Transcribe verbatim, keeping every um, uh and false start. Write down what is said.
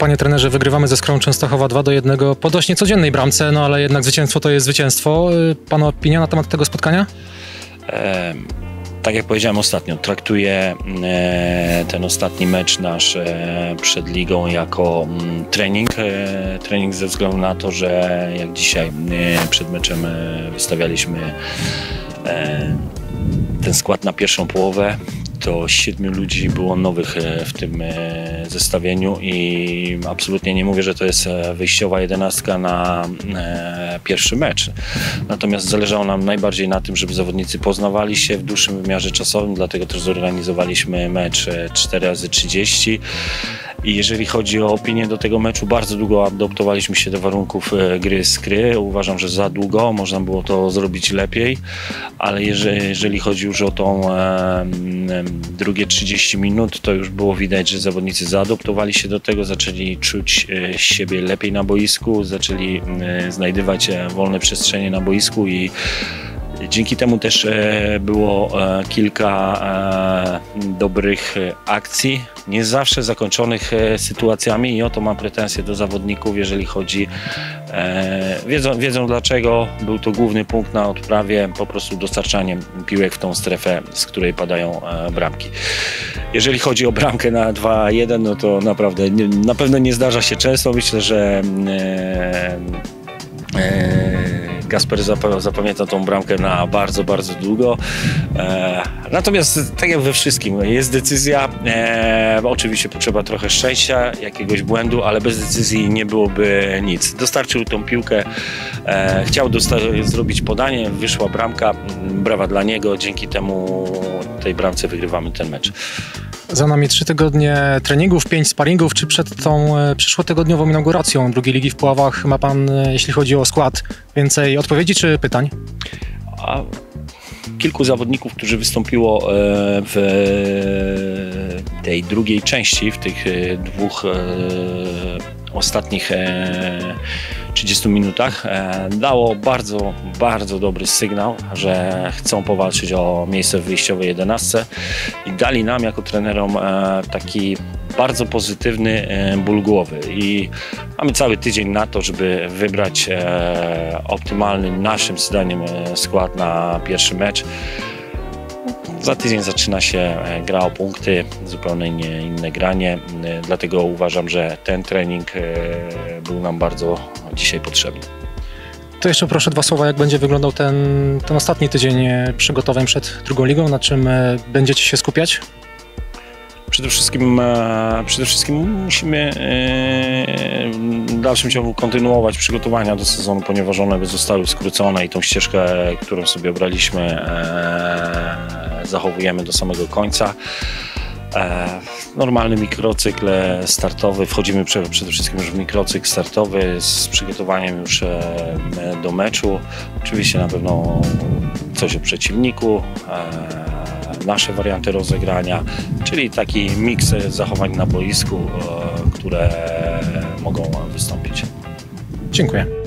Panie trenerze, wygrywamy ze Skrą Częstochowa dwa do jednego po dość niecodziennej bramce, no ale jednak zwycięstwo to jest zwycięstwo. Pana opinia na temat tego spotkania? E, tak jak powiedziałem ostatnio, traktuję e, ten ostatni mecz nasz e, przed ligą jako m, trening. E, trening ze względu na to, że jak dzisiaj e, przed meczem e, wystawialiśmy e, ten skład na pierwszą połowę, to siedmiu ludzi było nowych w tym zestawieniu i absolutnie nie mówię, że to jest wyjściowa jedenastka na pierwszy mecz. Natomiast zależało nam najbardziej na tym, żeby zawodnicy poznawali się w dłuższym wymiarze czasowym, dlatego też zorganizowaliśmy mecz cztery razy trzydzieści. I jeżeli chodzi o opinię do tego meczu, bardzo długo adaptowaliśmy się do warunków gry Skry. Uważam, że za długo, można było to zrobić lepiej, ale jeżeli, jeżeli chodzi już o tą e, drugie trzydzieści minut, to już było widać, że zawodnicy zaadoptowali się do tego, zaczęli czuć siebie lepiej na boisku, zaczęli e, znajdywać wolne przestrzenie na boisku i dzięki temu też było kilka dobrych akcji, nie zawsze zakończonych sytuacjami i o to mam pretensje do zawodników, jeżeli chodzi, wiedzą, wiedzą dlaczego, był to główny punkt na odprawie, po prostu dostarczaniem piłek w tą strefę, z której padają bramki. Jeżeli chodzi o bramkę na dwa jeden, no to naprawdę na pewno nie zdarza się często, myślę, że Kasper zapamięta tą bramkę na bardzo, bardzo długo. Natomiast tak jak we wszystkim, jest decyzja, oczywiście potrzeba trochę szczęścia, jakiegoś błędu, ale bez decyzji nie byłoby nic. Dostarczył tą piłkę, chciał zrobić podanie, wyszła bramka, brawa dla niego, dzięki temu tej bramce wygrywamy ten mecz. Za nami trzy tygodnie treningów, pięć sparingów. Czy przed tą przyszłotygodniową inauguracją drugiej ligi w Pławach ma pan, jeśli chodzi o skład, więcej odpowiedzi czy pytań? A kilku zawodników, którzy wystąpiło w tej drugiej części, w tych dwóch ostatnich trzydziestu minutach, dało bardzo, bardzo dobry sygnał, że chcą powalczyć o miejsce w wyjściowej jedenastce i dali nam jako trenerom taki bardzo pozytywny ból głowy i mamy cały tydzień na to, żeby wybrać optymalny naszym zdaniem skład na pierwszy mecz. Za tydzień zaczyna się gra o punkty, zupełnie inne granie, dlatego uważam, że ten trening był nam bardzo dzisiaj potrzebny. To jeszcze proszę dwa słowa, jak będzie wyglądał ten, ten ostatni tydzień przygotowań przed drugą ligą, na czym będziecie się skupiać? Przede wszystkim, przede wszystkim musimy w dalszym ciągu kontynuować przygotowania do sezonu, ponieważ one zostały skrócone i tą ścieżkę, którą sobie obraliśmy, zachowujemy do samego końca. Normalny mikrocykl startowy, wchodzimy przede wszystkim już w mikrocykl startowy z przygotowaniem już do meczu. Oczywiście na pewno coś o przeciwniku, nasze warianty rozegrania, czyli taki miks zachowań na boisku, które mogą wystąpić. Dziękuję.